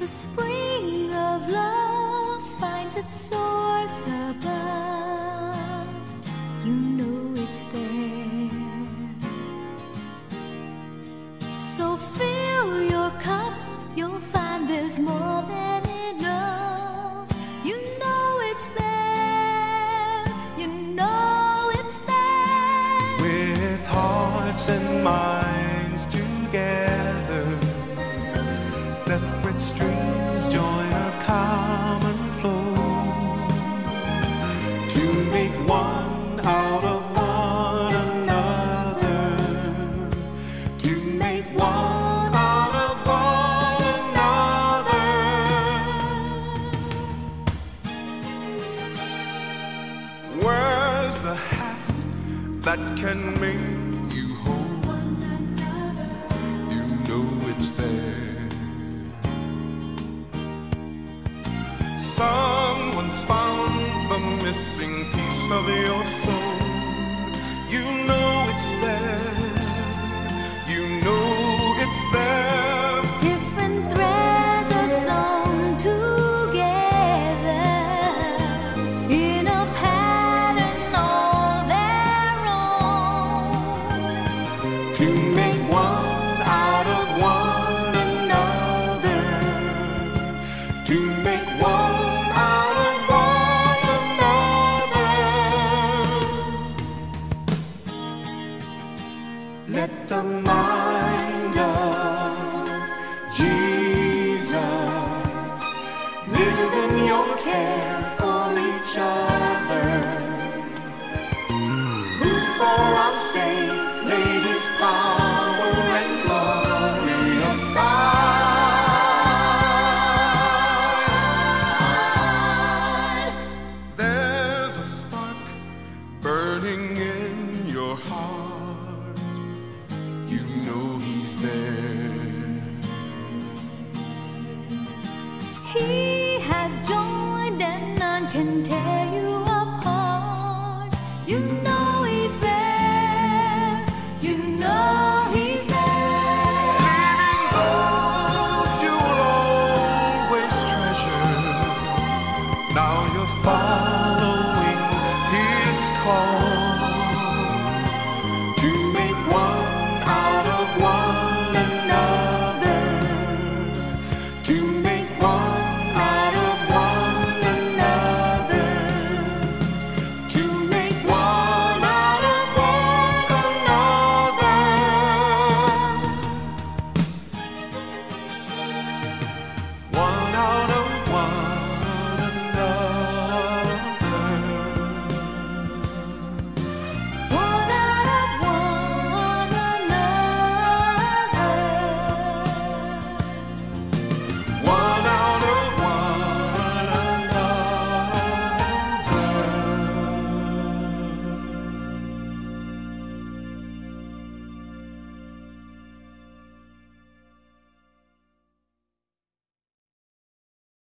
The spring of love finds its source above. You know it's there. So fill your cup, you'll find there's more than enough. You know it's there. You know it's there. With hearts and minds together, separate streams join a common flow to make one out of one another, to make one out of one another. Where's the half that can make you whole? You know it's there. Someone's found the missing piece of your soul. You know it's there. You know it's there. Different threads are sewn together in a pattern all their own, to make one out of one another, to make one out of one another. Let the mind of Jesus live in your care for each other, who for our sake laid his power and glory aside. Burning in your heart, you know he's there.